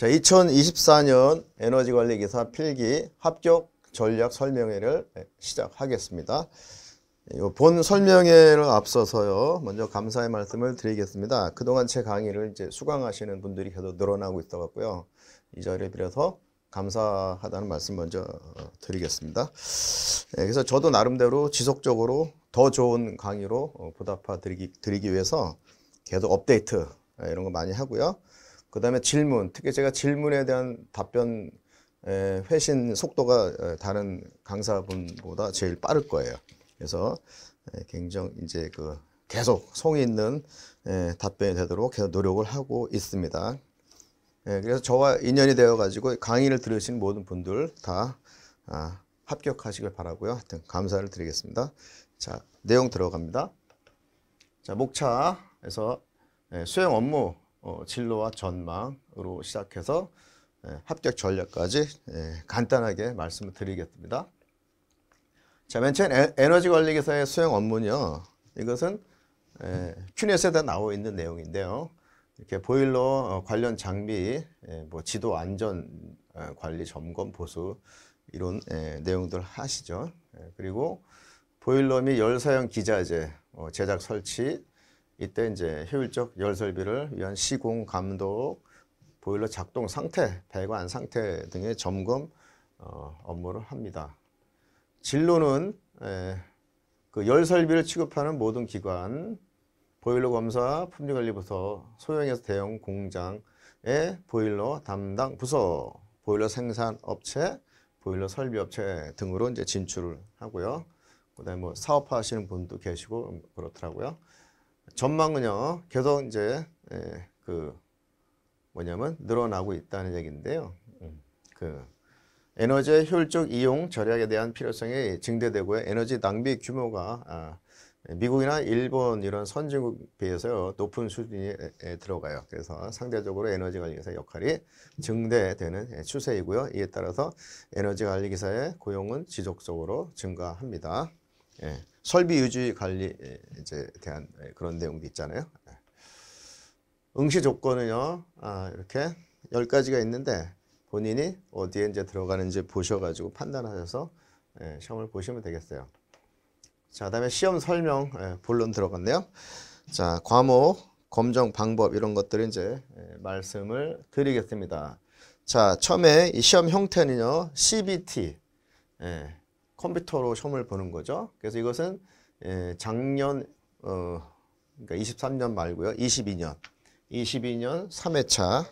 자, 2024년 에너지관리기사 필기 합격 전략 설명회를 시작하겠습니다. 본 설명회를 앞서서요, 먼저 감사의 말씀을 드리겠습니다. 그동안 제 강의를 이제 수강하시는 분들이 계속 늘어나고 있어갖고요, 이 자리를 빌어서 감사하다는 말씀 먼저 드리겠습니다. 그래서 저도 나름대로 지속적으로 더 좋은 강의로 보답드리기 위해서 계속 업데이트 이런 거 많이 하고요. 그 다음에 질문, 특히 제가 질문에 대한 답변 회신 속도가 다른 강사분보다 제일 빠를 거예요. 그래서 굉장히 이제 계속 성의 있는 답변이 되도록 계속 노력을 하고 있습니다. 그래서 저와 인연이 되어가지고 강의를 들으신 모든 분들 다 합격하시길 바라고요. 하여튼 감사를 드리겠습니다. 자, 내용 들어갑니다. 자, 목차에서 수행 업무 진로와 전망으로 시작해서 합격 전략까지 간단하게 말씀을 드리겠습니다. 자, 맨 처음 에너지관리기사의 수행 업무는요, 이것은 큐넷에 다 나와 있는 내용인데요. 이렇게 보일러 관련 장비, 뭐 지도 안전 관리 점검 보수 이런 내용들 하시죠. 그리고 보일러 및 열 사용 기자재 제작 설치, 이때 이제 효율적 열 설비를 위한 시공 감독, 보일러 작동 상태, 배관 상태 등의 점검 업무를 합니다. 진로는 그 열 설비를 취급하는 모든 기관, 보일러 검사, 품질관리부서, 소형에서 대형 공장의 보일러 담당 부서, 보일러 생산업체, 보일러 설비업체 등으로 이제 진출을 하고요. 그다음에 뭐 사업하시는 분도 계시고 그렇더라고요. 전망은요, 계속 이제 늘어나고 있다는 얘기인데요. 그 에너지의 효율적 이용 절약에 대한 필요성이 증대되고요. 에너지 낭비 규모가 미국이나 일본 이런 선진국에 비해서 높은 수준에 들어가요. 그래서 상대적으로 에너지관리기사의 역할이 증대되는 추세이고요. 이에 따라서 에너지관리기사의 고용은 지속적으로 증가합니다. 예, 설비 유지 관리에 대한 그런 내용도 있잖아요. 응시 조건은요, 이렇게 10가지가 있는데 본인이 어디에 이제 들어가는지 보셔가지고 판단하셔서 시험을 보시면 되겠어요. 자, 그 다음에 시험 설명, 본론 들어갔네요. 자, 과목, 검정 방법 이런 것들을 이제 말씀을 드리겠습니다. 자, 처음에 이 시험 형태는요, CBT, 컴퓨터로 시험을 보는 거죠. 그래서 이것은 작년, 그러니까 23년 말고요, 22년 3회차,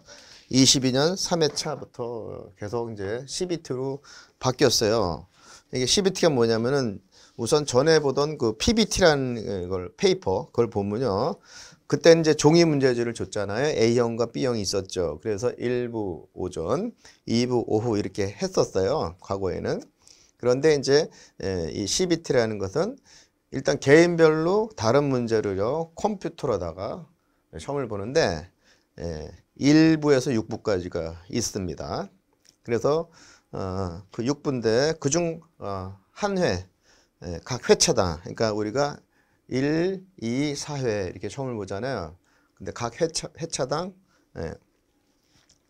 22년 3회차부터 계속 이제 CBT로 바뀌었어요. 이게 CBT가 뭐냐면은 우선 전에 보던 그 PBT라는 걸 페이퍼, 그걸 보면요, 그때 이제 종이 문제지를 줬잖아요. A형과 B형이 있었죠. 그래서 1부 오전, 2부 오후 이렇게 했었어요, 과거에는. 그런데 이제 이 CBT라는 것은 일단 개인별로 다른 문제를요, 컴퓨터로다가 시험을 보는데 1부에서 6부까지가 있습니다. 그래서 그 6부인데 그중 한 회, 각 회차당, 그러니까 우리가 1, 2, 4회 이렇게 시험을 보잖아요. 근데 각 회차당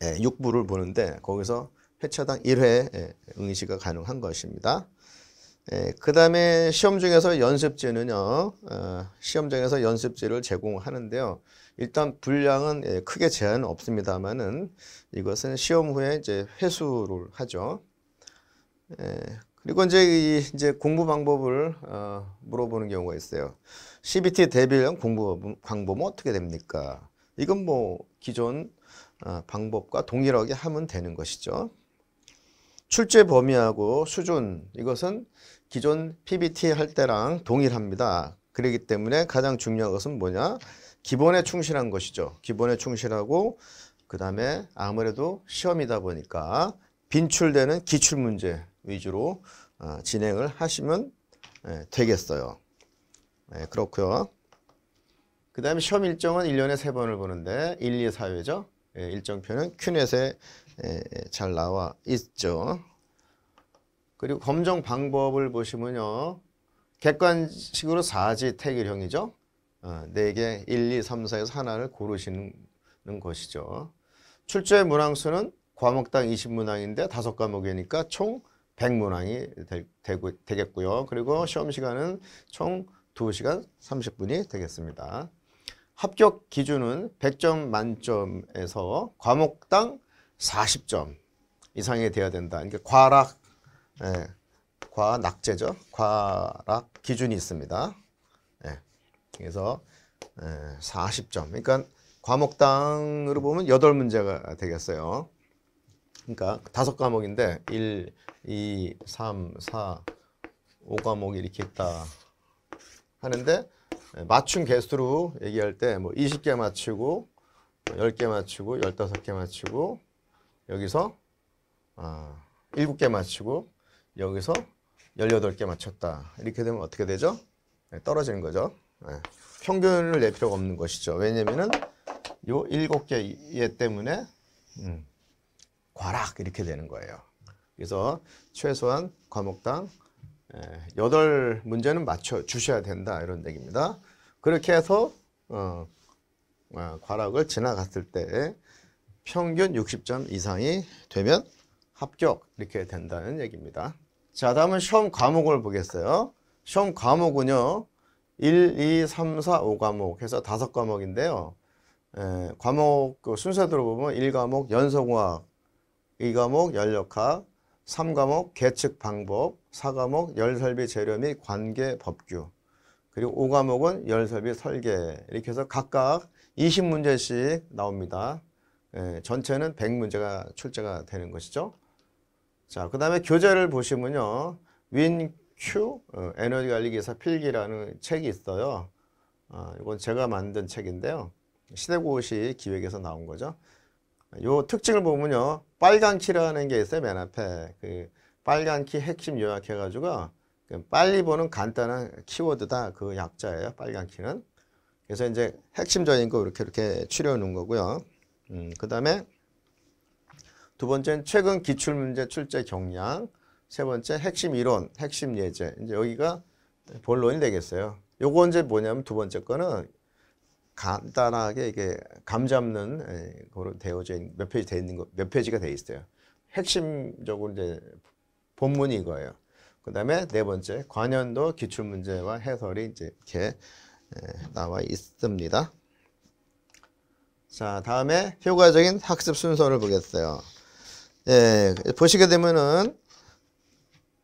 6부를 보는데 거기서 회차당 1회 응시가 가능한 것입니다. 그 다음에 시험 중에서 연습지는요, 시험장에서 연습지를 제공하는데요, 일단 분량은 크게 제한은 없습니다만은 이것은 시험 후에 이제 회수를 하죠. 그리고 이제 공부 방법을 물어보는 경우가 있어요. CBT 대비형 공부 방법은 어떻게 됩니까? 이건 뭐 기존 방법과 동일하게 하면 되는 것이죠. 출제 범위하고 수준, 이것은 기존 PBT 할 때랑 동일합니다. 그렇기 때문에 가장 중요한 것은 뭐냐? 기본에 충실한 것이죠. 기본에 충실하고 그 다음에 아무래도 시험이다 보니까 빈출되는 기출문제 위주로 진행을 하시면 되겠어요. 그렇고요. 그 다음에 시험 일정은 1년에 3번을 보는데 1, 2, 4회죠. 일정표는 큐넷에 잘 나와 있죠. 그리고 검정 방법을 보시면요, 객관식으로 4지 태길형이죠. 4개 1, 2, 3, 4에서 하나를 고르시는 것이죠. 출제 문항수는 과목당 20문항인데 5과목이니까 총 100문항이 되겠고요. 그리고 시험 시간은 총 2시간 30분이 되겠습니다. 합격 기준은 100점 만점에서 과목당 40점 이상이 돼야 된다. 그러니까 과락, 과낙제죠. 과락 기준이 있습니다. 그래서 40점. 그러니까 과목당으로 보면 8문제가 되겠어요. 그러니까 5과목인데 1, 2, 3, 4, 5과목이 이렇게 있다 하는데 맞춤 개수로 얘기할 때 뭐 20개 맞추고 10개 맞추고 15개 맞추고 여기서 7개 맞추고 여기서 18개 맞췄다. 이렇게 되면 어떻게 되죠? 떨어지는 거죠. 평균을 낼 필요가 없는 것이죠. 왜냐면은 요 7개 얘 때문에 과락 이렇게 되는 거예요. 그래서 최소한 과목당 8문제는 맞춰주셔야 된다 이런 얘기입니다. 그렇게 해서 과락을 지나갔을 때 평균 60점 이상이 되면 합격 이렇게 된다는 얘기입니다. 자, 다음은 시험 과목을 보겠어요. 시험 과목은요 1, 2, 3, 4, 5과목 해서 5과목인데요. 과목 순서대로 보면 1과목 연소공학, 2과목 연력학, 3과목 계측 방법, 4과목 열설비 재료 및 관계 법규, 그리고 5과목은 열설비 설계 이렇게 해서 각각 20문제씩 나옵니다. 전체는 100문제가 출제가 되는 것이죠. 자, 그 다음에 교재를 보시면요 WinQ 에너지관리기사 필기라는 책이 있어요. 이건 제가 만든 책인데요. 시대고시 기획에서 나온 거죠. 요 특징을 보면요 빨간 키라는 게 있어요. 맨 앞에 그 빨간 키 핵심 요약해가지고 빨리 보는 간단한 키워드다. 그 약자예요. 빨간 키는. 그래서 이제 핵심적인 거 이렇게 추려 놓은 거고요. 그 다음에 2번째는 최근 기출문제 출제 경향, 3번째 핵심 이론, 핵심 예제. 이제 여기가 본론이 되겠어요. 요거 이제 뭐냐면 2번째 거는 간단하게 이게 감 잡는 거로 되어져 있는 몇 페이지 돼 있는 거, 몇 페이지가 돼 있어요. 핵심적으로 이제 본문이 이거예요. 그 다음에 4번째 관연도 기출문제와 해설이 이제 이렇게 나와 있습니다. 자, 다음에 효과적인 학습 순서를 보겠어요. 보시게 되면은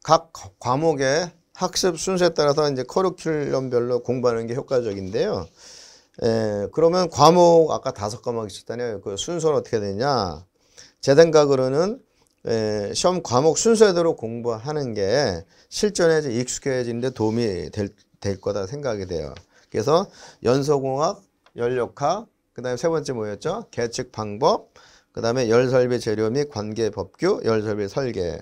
각 과목의 학습 순서에 따라서 이제 커리큘럼별로 공부하는 게 효과적인데요. 그러면 과목 아까 5과목 있었잖아요. 그 순서는 어떻게 되냐? 제 생각으로는 시험 과목 순서대로 공부하는 게 실전에 익숙해지는 데 도움이 될 거다 생각이 돼요. 그래서 연소공학, 연력학, 그 다음에 3번째 뭐였죠? 계측 방법, 그 다음에 열설비 재료 및 관계 법규, 열설비 설계,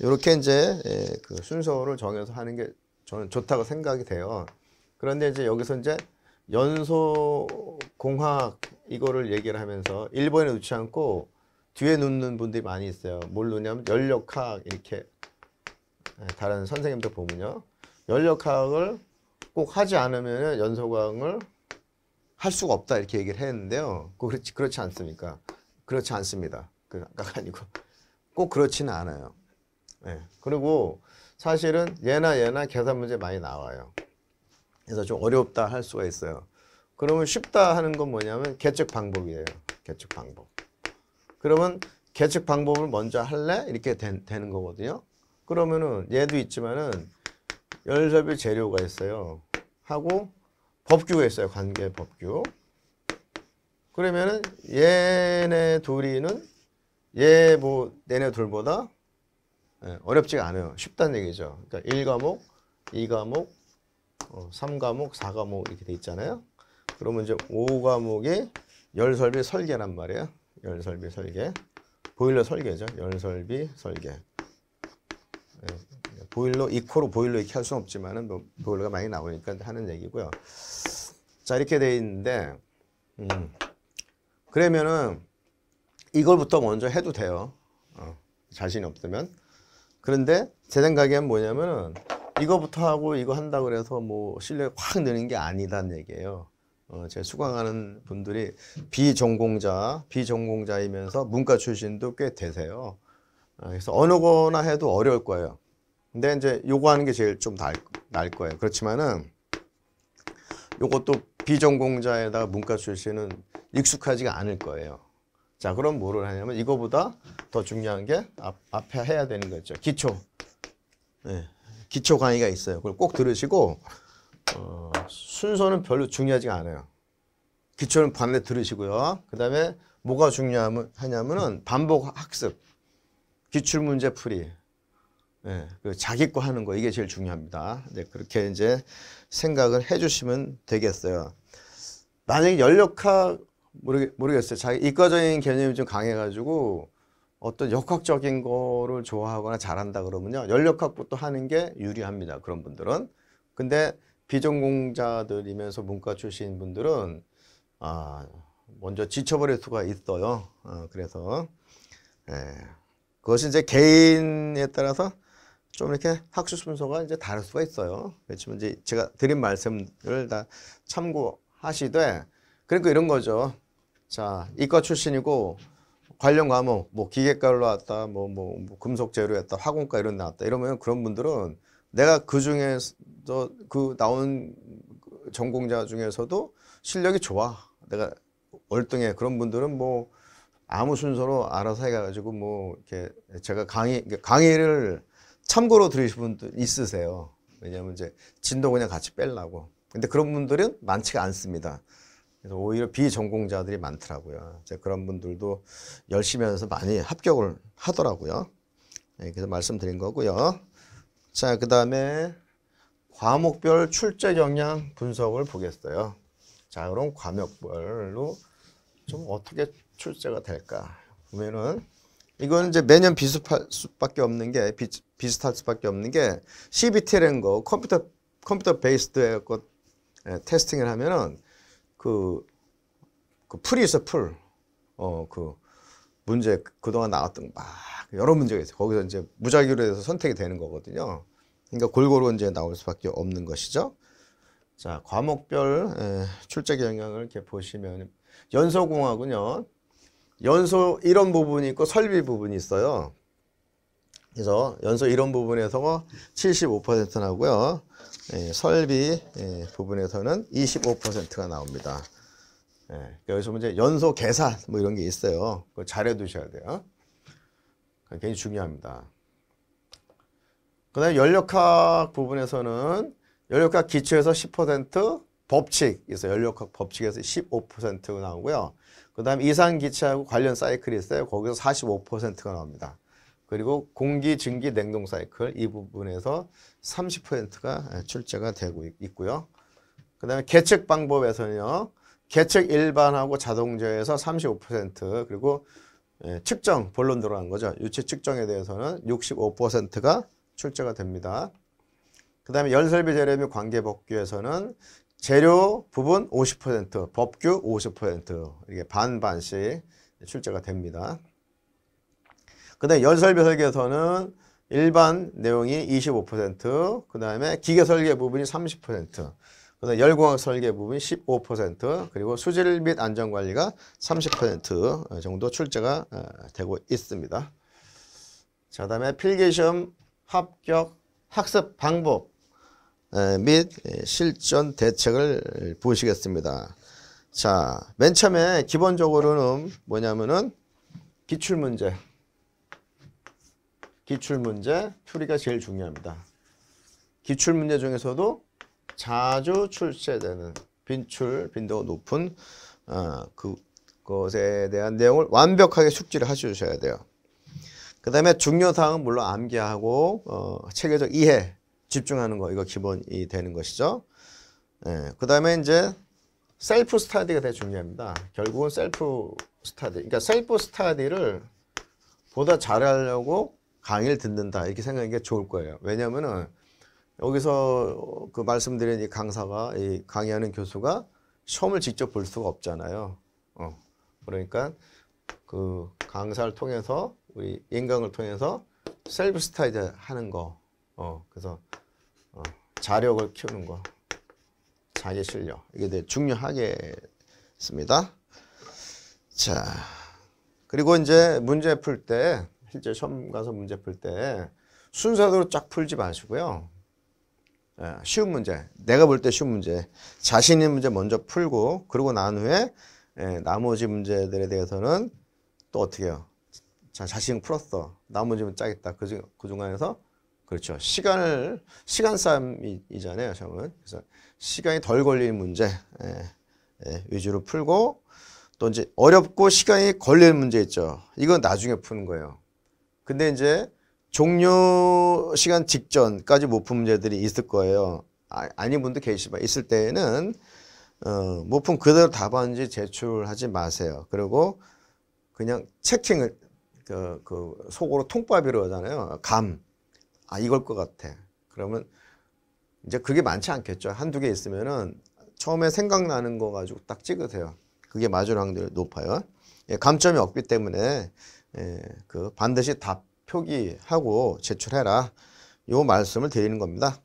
이렇게 이제 그 순서를 정해서 하는 게 저는 좋다고 생각이 돼요. 그런데 이제 여기서 이제 연소공학 이거를 얘기를 하면서 1번에 놓지 않고 뒤에 놓는 분들이 많이 있어요. 뭘 놓냐면 연력학 이렇게 다른 선생님들 보면요. 연력학을 꼭 하지 않으면 연소공학을 할 수가 없다 이렇게 얘기를 했는데요. 그렇지 않습니까? 그렇지 않습니다. 아까가 아니고 꼭 그렇지는 않아요. 그리고 사실은 얘나 계산 문제 많이 나와요. 그래서 좀 어렵다 할 수가 있어요. 그러면 쉽다 하는 건 뭐냐면 계측 방법이에요. 계측 방법. 그러면 계측 방법을 먼저 할래? 이렇게 되는 거거든요. 그러면은 얘도 있지만은 열설비 재료가 있어요. 하고 법규가 있어요. 관계 법규. 그러면은 얘네 둘이는 얘 뭐 얘네 둘보다 어렵지가 않아요. 쉽다는 얘기죠. 그러니까 1과목, 2과목, 3과목, 4과목 이렇게 돼 있잖아요. 그러면 이제 5과목이 열설비 설계란 말이에요. 열설비 설계. 보일러 설계죠. 열설비 설계. 보일러 2코로 보일러 이렇게 할 수는 없지만은 뭐 보일러가 많이 나오니까 하는 얘기고요. 자, 이렇게 돼 있는데 그러면은 이걸부터 먼저 해도 돼요. 자신이 없으면. 그런데 제 생각엔 뭐냐면은 이거부터 하고 이거 한다고 해서 뭐 실력이 확 느는 게 아니다는 얘기예요. 제 수강하는 분들이 비전공자이면서 문과 출신도 꽤 되세요. 그래서 어느 거나 해도 어려울 거예요. 근데 이제 요거 하는 게 제일 좀 나을 거예요. 그렇지만은 요것도 비전공자에다가 문과 출신은 익숙하지가 않을 거예요. 자, 그럼 뭐를 하냐면 이거보다 더 중요한 게 앞에 해야 되는 거 있죠. 기초. 네, 기초 강의가 있어요. 그걸 꼭 들으시고 순서는 별로 중요하지가 않아요. 기초는 반대 들으시고요. 그 다음에 뭐가 중요하냐면은 반복 학습, 기출문제 풀이, 예, 그 자기 거 하는 거, 이게 제일 중요합니다. 네, 그렇게 이제 생각을 해주시면 되겠어요. 만약에 연력학 모르겠어요. 자기 이과적인 개념이 좀 강해가지고 어떤 역학적인 거를 좋아하거나 잘한다 그러면요, 연력학부터 하는 게 유리합니다. 그런 분들은. 근데 비전공자들이면서 문과 출신 분들은 먼저 지쳐버릴 수가 있어요. 그래서 예, 그것이 이제 개인에 따라서 좀 이렇게 학습 순서가 이제 다를 수가 있어요. 그렇지만 이제 제가 드린 말씀을 다 참고하시되, 그러니까 이런 거죠. 자, 이과 출신이고 관련 과목 뭐 기계과로 나왔다, 뭐 금속재료였다, 화공과 이런 나왔다 이러면 그런 분들은 내가 그 중에서 그 나온 전공자 중에서도 실력이 좋아, 내가 월등해, 그런 분들은 뭐 아무 순서로 알아서 해가지고 뭐 이렇게 제가 강의를 참고로 들으신 분들 있으세요. 왜냐하면 이제 진도 그냥 같이 빼려고. 근데 그런 분들은 많지가 않습니다. 그래서 오히려 비전공자들이 많더라고요. 이제 그런 분들도 열심히 하면서 많이 합격을 하더라고요. 네, 그래서 말씀드린 거고요. 자, 그 다음에 과목별 출제 역량 분석을 보겠어요. 자, 그럼 과목별로 좀 어떻게 출제가 될까 보면은, 이거는 이제 매년 비슷할 수밖에 없는 게 CBT라는 거, 컴퓨터 베이스드 것 테스팅을 하면은 그 풀이 있어, 풀. 그 문제 그동안 나왔던 막 여러 문제가 있어요. 거기서 이제 무작위로 해서 선택이 되는 거거든요. 그러니까 골고루 이제 나올 수밖에 없는 것이죠. 자, 과목별 출제 경향을 이렇게 보시면 연소공학은요, 연소 이론 부분이 있고 설비 부분이 있어요. 그래서 연소 이론 부분에서 75% 나오고요, 설비 부분에서는 25%가 나옵니다. 여기서 이제 연소 계산 뭐 이런 게 있어요. 그거 잘해 두셔야 돼요. 굉장히 중요합니다. 그 다음에 연력학 부분에서는 연력학 기초에서 10%, 법칙 있어요. 연력학 법칙에서 15% 나오고요. 그 다음에 이산기체하고 관련 사이클이 있어요. 거기서 45%가 나옵니다. 그리고 공기, 증기, 냉동 사이클 이 부분에서 30%가 출제가 되고 있고요. 그 다음에 계측 방법에서는요, 계측 일반하고 자동제에서 35%, 그리고 측정, 본론 들어간 거죠. 유체 측정에 대해서는 65%가 출제가 됩니다. 그 다음에 연설비 재료 및 관계 법규에서는 재료 부분 50%, 법규 50%, 이게 반반씩 출제가 됩니다. 그 다음에 연설비 설계에서는 일반 내용이 25%, 그 다음에 기계 설계 부분이 30%, 그 다음에 열공학 설계 부분이 15%, 그리고 수질 및 안전관리가 30% 정도 출제가 되고 있습니다. 자, 그 다음에 필기시험 합격 학습 방법 및 실전 대책을 보시겠습니다. 자, 맨 처음에 기본적으로는 뭐냐면은 기출문제 풀이가 제일 중요합니다. 기출문제 중에서도 자주 출제되는 빈도가 높은 그것에 대한 내용을 완벽하게 숙지를 해주셔야 돼요. 그 다음에 중요사항은 물론 암기하고 체계적 이해, 집중하는 거, 이거 기본이 되는 것이죠. 예, 그 다음에 이제 셀프 스타디가 되게 중요합니다. 결국은 셀프 스타디, 그러니까 셀프 스타디를 보다 잘하려고 강의를 듣는다 이렇게 생각하는 게 좋을 거예요. 왜냐면은 여기서 그 말씀드린 이 강사가, 이 강의하는 교수가 시험을 직접 볼 수가 없잖아요. 그러니까 그 강사를 통해서, 우리 인강을 통해서 셀프 스타디 하는 거, 그래서 자력을 키우는 거, 자기 실력, 이게 되게 중요하겠습니다. 자, 그리고 이제 문제 풀 때, 실제 시험 가서 문제 풀 때 순서대로 쫙 풀지 마시고요. 쉬운 문제, 내가 볼 때 쉬운 문제, 자신 있는 문제 먼저 풀고, 그러고 난 후에 나머지 문제들에 대해서는 또 어떻게 해요? 자, 자신 풀었어. 나머지 문제 짜겠다. 그 중간에서, 그렇죠. 시간 싸움이잖아요, 시험은. 그래서 시간이 덜 걸리는 문제 위주로 풀고, 또 이제 어렵고 시간이 걸리는 문제 있죠. 이건 나중에 푸는 거예요. 근데 이제 종료 시간 직전까지 못 푼 문제들이 있을 거예요. 아닌 분도 계시지만 있을 때에는 못 푼 그대로 답안지 제출하지 마세요. 그리고 그냥 체킹을 속으로 통밥이라고 하잖아요. 감. 아, 이걸 것 같아. 그러면 이제 그게 많지 않겠죠. 한두 개 있으면은 처음에 생각나는 거 가지고 딱 찍으세요. 그게 맞을 확률이 높아요. 예, 감점이 없기 때문에 반드시 답 표기하고 제출해라, 요 말씀을 드리는 겁니다.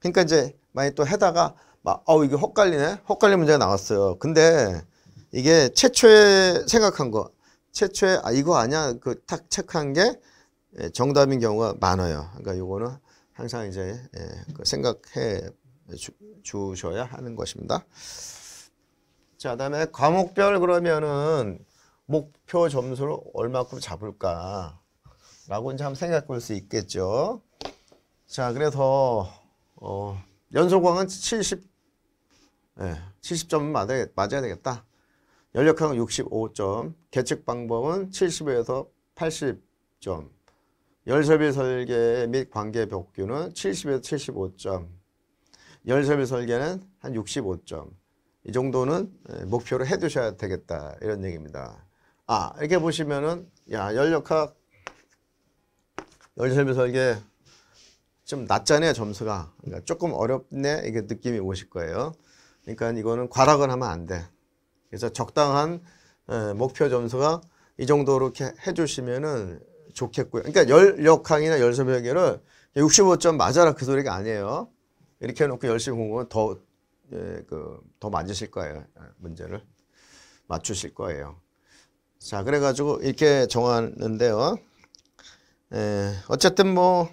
그러니까 이제 많이 또 해다가 막 이게 헛갈리네, 헛갈리는 문제가 나왔어요. 근데 이게 최초에 생각한 거, 최초에 이거 아니야 그 탁 체크한 게 정답인 경우가 많아요. 그러니까 요거는 항상 이제 생각해 주셔야 하는 것입니다. 자, 다음에 과목별 그러면은 목표 점수를 얼마큼 잡을까 라고 이제 한번 생각해 볼 수 있겠죠. 자, 그래서 연소광은 70점은 맞아야 되겠다. 연력항은 65점, 계측 방법은 75에서 80점, 열설비 설계 및 관계 복규는 70에서 75점, 열설비 설계는 한 65점. 이 정도는 목표로 해 두셔야 되겠다, 이런 얘기입니다. 아, 이렇게 보시면은, 야, 연력학, 열설비 설계 좀 낮잖아요, 점수가. 그러니까 조금 어렵네, 이게 느낌이 오실 거예요. 그러니까 이거는 과락을 하면 안 돼. 그래서 적당한 목표 점수가 이 정도로 이렇게 해 주시면은 좋겠고요. 그러니까 열역항이나 열설비 설계를 65점 맞아라 그 소리가 아니에요. 이렇게 해놓고 열심히 공부하면 더 맞으실 거예요. 문제를 맞추실 거예요. 자, 그래가지고 이렇게 정하는데요. 어쨌든 뭐,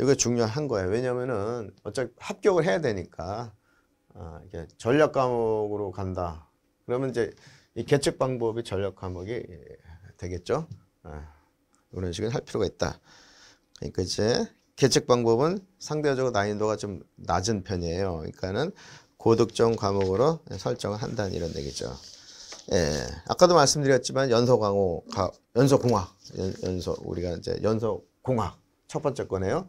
이게 중요한 거예요. 왜냐면은 어차피 합격을 해야 되니까. 이게 전략 과목으로 간다. 그러면 이제 이 계측 방법이 전략 과목이 되겠죠. 이런 식으로 할 필요가 있다. 그러니까 이제 계측 방법은 상대적으로 난이도가 좀 낮은 편이에요. 그러니까는 고득점 과목으로 설정을 한다는 이런 얘기죠. 예, 아까도 말씀드렸지만 연소공학 첫 번째 거네요.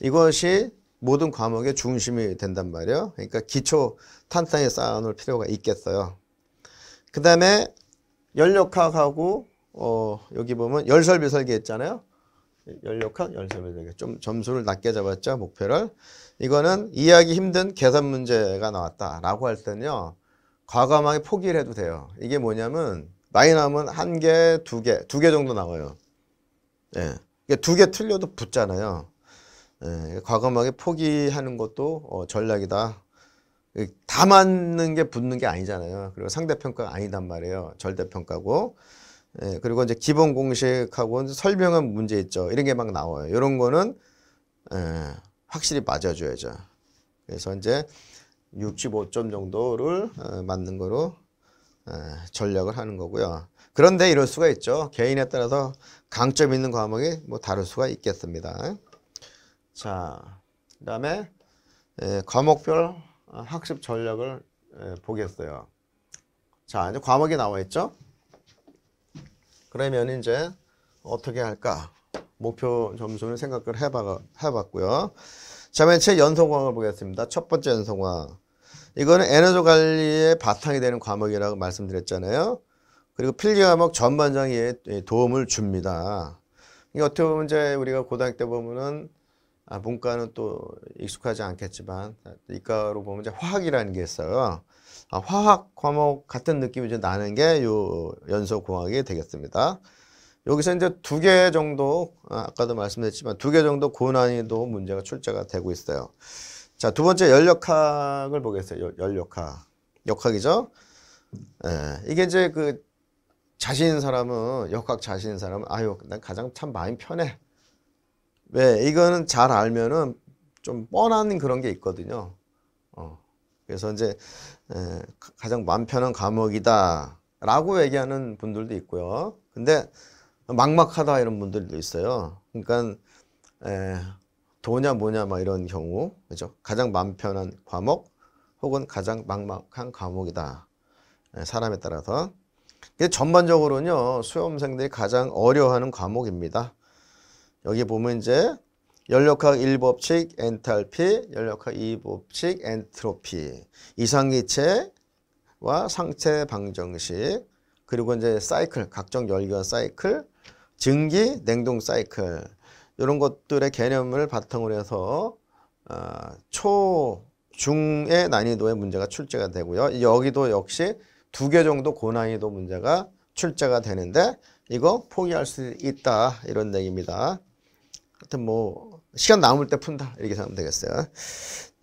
이것이 모든 과목의 중심이 된단 말이에요. 그러니까 기초 탄탄히 쌓아놓을 필요가 있겠어요. 그 다음에 연력학하고 여기 보면 열설비 설계 했잖아요. 연력학, 열설비 설계. 좀 점수를 낮게 잡았죠, 목표를. 이거는 이해하기 힘든 계산 문제가 나왔다라고 할 때는요, 과감하게 포기를 해도 돼요. 이게 뭐냐면 많이 나오면 한 개, 두 개 정도 나와요. 예, 두 개 틀려도 붙잖아요. 예, 과감하게 포기하는 것도 전략이다. 다 맞는 게 붙는 게 아니잖아요. 그리고 상대평가가 아니단 말이에요. 절대평가고. 예, 그리고 이제 기본 공식하고 설명한 문제 있죠. 이런 게 막 나와요. 이런 거는 확실히 맞아줘야죠. 그래서 이제 65점 정도를 맞는 거로 전략을 하는 거고요. 그런데 이럴 수가 있죠. 개인에 따라서 강점 있는 과목이 뭐 다를 수가 있겠습니다. 자, 그 다음에 과목별 학습 전략을 보겠어요. 자, 이제 과목이 나와 있죠. 그러면 이제 어떻게 할까? 목표 점수는 생각을 해봤고요. 자, 맨 처음 연소공학을 보겠습니다. 첫 번째 연소공학. 이거는 에너지 관리의 바탕이 되는 과목이라고 말씀드렸잖아요. 그리고 필기 과목 전반장에 도움을 줍니다. 이게 어떻게 보면 이제 우리가 고등학교 때 보면은 문과는 또 익숙하지 않겠지만 이과로 보면 이제 화학이라는 게 있어요. 화학 과목 같은 느낌이 이제 나는 게 요 연소공학이 되겠습니다. 여기서 이제 2개 정도, 아까도 말씀드렸지만 2개 정도 고난이도 문제가 출제가 되고 있어요. 자, 2번째 열역학을 보겠어요. 열역학. 역학이죠? 예, 이게 이제 그 자신인 사람은, 역학 자신인 사람은, 아유, 난 가장 참 마음이 편해. 왜? 이거는 잘 알면은 좀 뻔한 그런 게 있거든요. 그래서 이제 가장 마음 편한 과목이다 라고 얘기하는 분들도 있고요. 근데 막막하다 이런 분들도 있어요. 그러니까 도냐 뭐냐 막 이런 경우, 그죠? 가장 마음 편한 과목 혹은 가장 막막한 과목이다. 사람에 따라서. 근데 전반적으로는요, 수험생들이 가장 어려워하는 과목입니다. 여기 보면 이제 열역학 1법칙 엔탈피, 열역학 2법칙 엔트로피, 이상기체와 상체 방정식, 그리고 이제 사이클, 각종 열기와 사이클, 증기, 냉동 사이클, 이런 것들의 개념을 바탕으로 해서 초, 중의 난이도의 문제가 출제가 되고요. 여기도 역시 2개 정도 고난이도 문제가 출제가 되는데 이거 포기할 수 있다 이런 얘기입니다. 하여튼 뭐 시간 남을 때 푼다 이렇게 생각하면 되겠어요.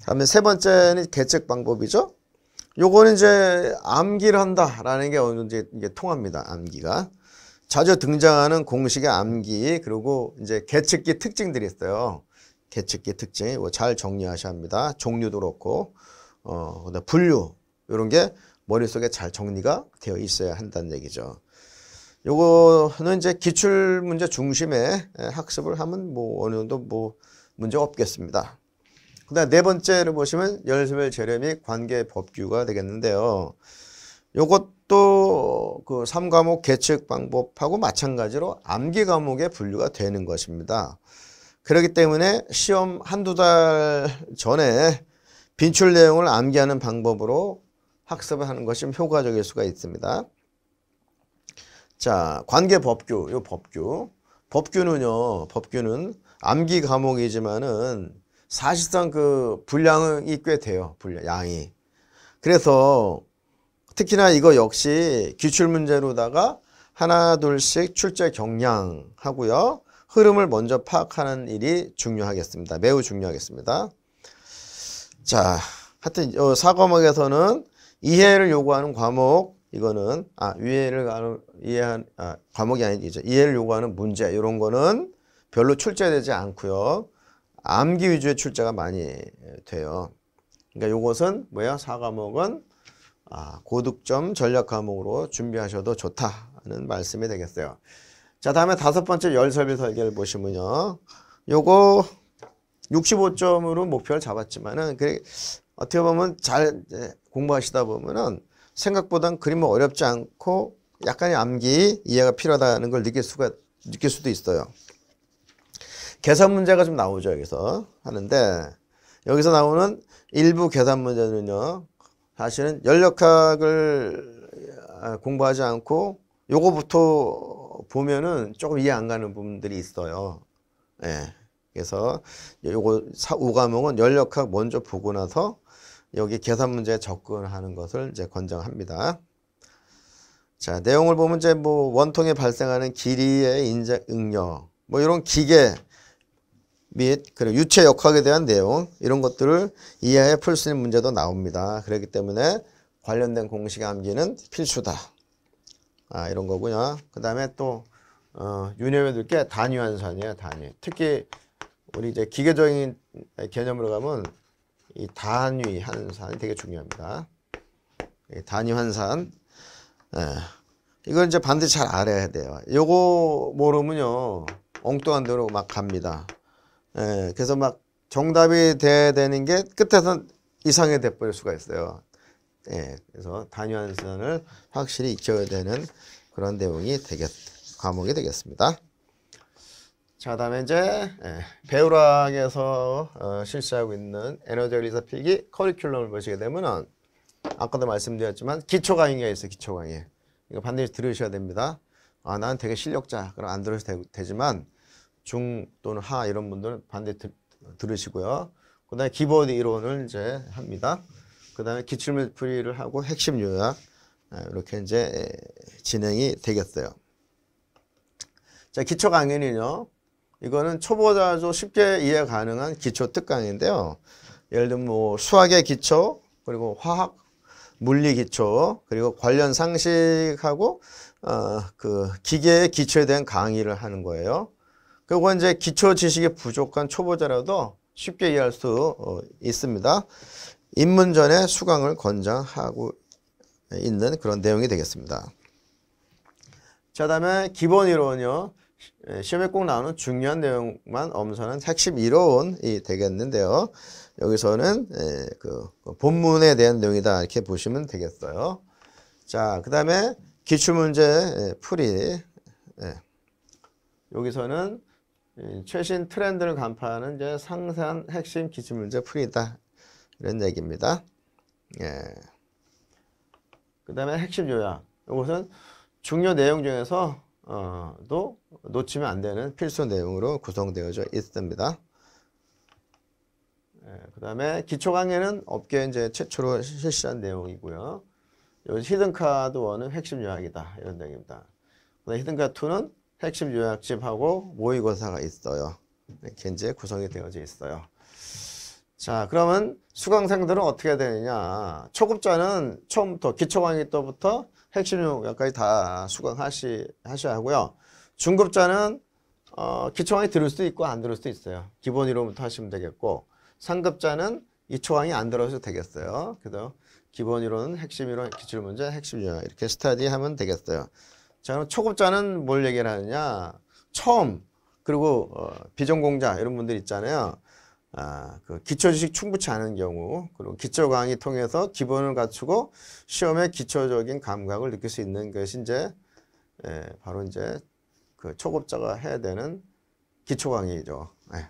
다음에 3번째는 계측 방법이죠. 요거는 이제 암기를 한다라는 게 언제 이게 통합니다. 암기가 자주 등장하는 공식의 암기, 그리고 이제 계측기 특징들이 있어요. 계측기 특징 이거 잘 정리하셔야 합니다. 종류도 그렇고 분류 이런 게 머릿속에 잘 정리가 되어 있어야 한다는 얘기죠. 요거는 이제 기출문제 중심에 학습을 하면 뭐 어느 정도 뭐 문제가 없겠습니다. 그 다음 4번째를 보시면 연습의 재료 및 관계 법규가 되겠는데요. 요것도 그 3과목 계측 방법하고 마찬가지로 암기 과목에 분류가 되는 것입니다. 그렇기 때문에 시험 한두 달 전에 빈출 내용을 암기하는 방법으로 학습을 하는 것이 효과적일 수가 있습니다. 자, 관계 법규, 요 법규. 법규는요, 법규는 암기 과목이지만은 사실상 그 분량이 꽤 돼요, 분량, 양이. 그래서 특히나 이거 역시 기출문제로다가 하나, 둘씩 출제 경량하고요, 흐름을 먼저 파악하는 일이 중요하겠습니다. 매우 중요하겠습니다. 자, 하여튼, 4과목에서는 이해를 요구하는 과목, 이거는, 과목이 아니죠. 이해를 요구하는 문제, 이런 거는 별로 출제되지 않고요. 암기 위주의 출제가 많이 돼요. 그러니까 요것은, 4과목은, 고득점 전략 과목으로 준비하셔도 좋다는 말씀이 되겠어요. 자, 다음에 5번째 열설비 설계를 보시면요. 요거 65점으로 목표를 잡았지만은, 어떻게 보면 잘 공부하시다 보면은 생각보단 그림은 어렵지 않고 약간의 암기, 이해가 필요하다는 걸 느낄 수도 있어요. 계산 문제가 좀 나오죠, 여기서. 하는데, 여기서 나오는 일부 계산 문제는요, 사실은 열역학을 공부하지 않고 요거부터 보면은 조금 이해 안 가는 부분들이 있어요. 예. 그래서 요거 5과목은 열역학 먼저 보고 나서 여기 계산 문제에 접근하는 것을 이제 권장합니다. 자, 내용을 보면 이제 뭐 원통에 발생하는 길이의 응력, 뭐 이런 기계 및 그리고 유체 역학에 대한 내용, 이런 것들을 이해해 풀 수 있는 문제도 나옵니다. 그렇기 때문에 관련된 공식 암기는 필수다. 이런 거고요. 그 다음에 또 유념해둘 게 단위 환산이에요. 단위. 특히 우리 이제 기계적인 개념으로 가면 이 단위 환산이 되게 중요합니다. 단위 환산. 이걸 이제 반드시 잘 알아야 돼요. 요거 모르면요, 엉뚱한 대로 막 갑니다. 그래서 막 정답이 돼야 되는 게 끝에선 이상해 돼버릴 수가 있어요. 그래서 단위 환산을 확실히 익혀야 되는 그런 내용이 과목이 되겠습니다. 자, 다음에 이제 배우락에서 실시하고 있는 에너지관리기사 필기 커리큘럼을 보시게 되면, 아까도 말씀드렸지만 기초 강의가 있어요. 기초 강의. 이거 반드시 들으셔야 됩니다. 난 되게 실력자, 그럼 안 들으셔도 되지만 중 또는 하 이런 분들은 반드시 들으시고요. 그 다음에 기본 이론을 이제 합니다. 그 다음에 기출문제 풀이를 하고 핵심 요약, 이렇게 이제 진행이 되겠어요. 자, 기초 강연이요. 이거는 초보자도 쉽게 이해 가능한 기초 특강인데요. 예를 들면 뭐 수학의 기초, 그리고 화학, 물리 기초, 그리고 관련 상식하고 그 기계의 기초에 대한 강의를 하는 거예요. 그리고 이제 기초 지식이 부족한 초보자라도 쉽게 이해할 수 있습니다. 입문전에 수강을 권장하고 있는 그런 내용이 되겠습니다. 자, 다음에 기본 이론이요. 시험에 꼭 나오는 중요한 내용만 엄선한 핵심 이론이 되겠는데요. 여기서는 그 본문에 대한 내용이다 이렇게 보시면 되겠어요. 자, 그 다음에 기출문제 풀이. 여기서는 최신 트렌드를 간파하는 이제 상세한 핵심 기출문제 풀이다 이런 얘기입니다. 예. 그 다음에 핵심 요약. 이것은 중요 내용 중에서 도 놓치면 안 되는 필수 내용으로 구성되어져 있습니다. 예, 그 다음에 기초 강의는 업계 이제 최초로 실시한 내용이고요. 히든카드 1은 핵심 요약이다 이런 내용입니다. 히든카드 2는 핵심 요약집하고 모의고사가 있어요. 이렇게 이제 구성이 되어져 있어요. 자, 그러면 수강생들은 어떻게 되느냐. 초급자는 처음부터 기초 강의 때부터 핵심 요약까지 다 수강하셔야 하고요. 중급자는 기초 강의 들을 수도 있고 안 들을 수도 있어요. 기본 이론부터 하시면 되겠고, 상급자는 2초 강의 안 들어도 되겠어요. 그래서 기본 이론은 핵심 이론, 기출문제, 핵심 요약 이렇게 스터디하면 되겠어요. 자, 그럼 초급자는 뭘 얘기를 하느냐. 처음, 그리고 비전공자 이런 분들 있잖아요. 그 기초지식 충분치 않은 경우, 그리고 기초 강의 통해서 기본을 갖추고 시험의 기초적인 감각을 느낄 수 있는 것이 이제 바로 이제 그 초급자가 해야 되는 기초 강의죠. 예.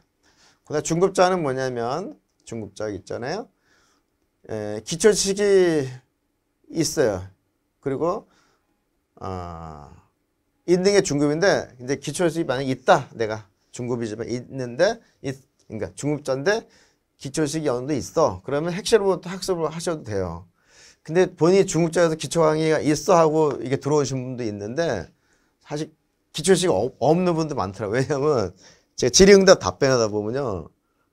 그다음 중급자는 뭐냐면, 중급자 있잖아요. 기초지식이 있어요. 그리고 있는 게 중급인데, 이제 기초지식이 만약에 있다, 내가 중급이지만 있는데 그러니까 중급자인데 기초식이 어느 정도 있어. 그러면 핵심으로부터 학습을 하셔도 돼요. 근데 본인이 중급자에서 기초 강의가 있어 하고 이게 들어오신 분도 있는데 사실 기초식이 없는 분도 많더라고요. 왜냐면 제가 질의응답 답변하다 보면요,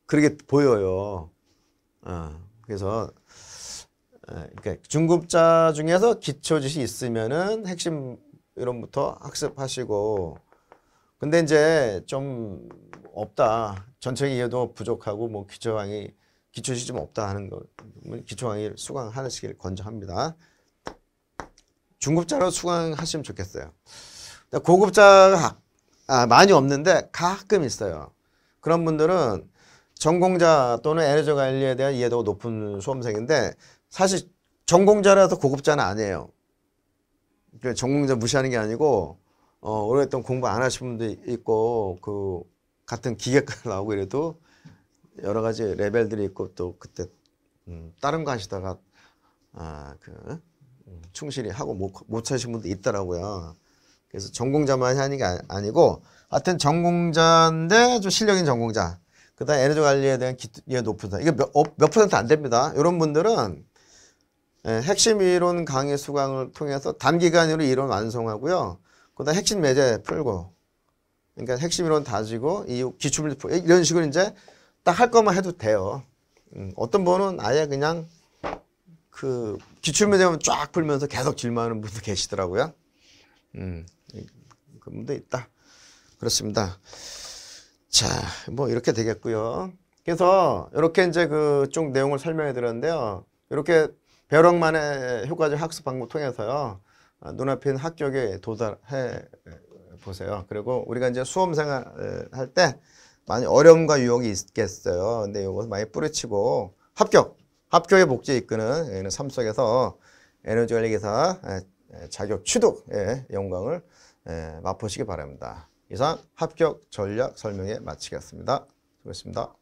그렇게 보여요. 그래서 그러니까 중급자 중에서 기초 지식이 있으면은 핵심 이론부터 학습하시고, 근데 이제 좀 없다, 전체 이해도 부족하고 뭐 기초 강의, 기초식이 좀 없다 하는 거, 기초 강의 수강하시기를 권장합니다. 중급자로 수강하시면 좋겠어요. 고급자가 많이 없는데 가끔 있어요. 그런 분들은 전공자 또는 에너지 관리에 대한 이해도가 높은 수험생인데 사실 전공자라서 고급자는 아니에요. 전공자 무시하는 게 아니고 오랫동안 공부 안 하신 분도 있고, 그 같은 기계가 나오고 이래도 여러 가지 레벨들이 있고, 또 그때 다른 거 하시다가 충실히 하고 못 하신 분도 있더라고요. 그래서 전공자만 하는 게 아니고 하여튼 전공자인데 좀 실력인 전공자, 그 다음 에너지 관리에 대한 이해 높은 사람, 이게 몇 퍼센트 안 됩니다. 이런 분들은 핵심 이론 강의 수강을 통해서 단기간으로 이론 완성하고요, 그 다음 핵심 매제 풀고, 그러니까 핵심 이론 다지고 이 기출문제 풀고 이런 식으로 이제 딱 할 것만 해도 돼요. 어떤 분은 아예 그냥 그 기출문제만 쫙 풀면서 계속 질문하는 분도 계시더라고요. 그 분도 있다. 그렇습니다. 자, 뭐 이렇게 되겠고요. 그래서 이렇게 이제 그 쪽 내용을 설명해 드렸는데요. 이렇게 배우랑만의 효과적 학습 방법 통해서요, 눈앞에 있는 합격에 도달해 보세요. 그리고 우리가 이제 수험생활 할 때 많이 어려움과 유혹이 있겠어요. 근데 이것을 많이 뿌리치고 합격의 목적에 이끄는 삶 속에서 에너지관리기사 자격 취득의 영광을 맛보시기 바랍니다. 이상 합격 전략 설명에 마치겠습니다. 수고하셨습니다.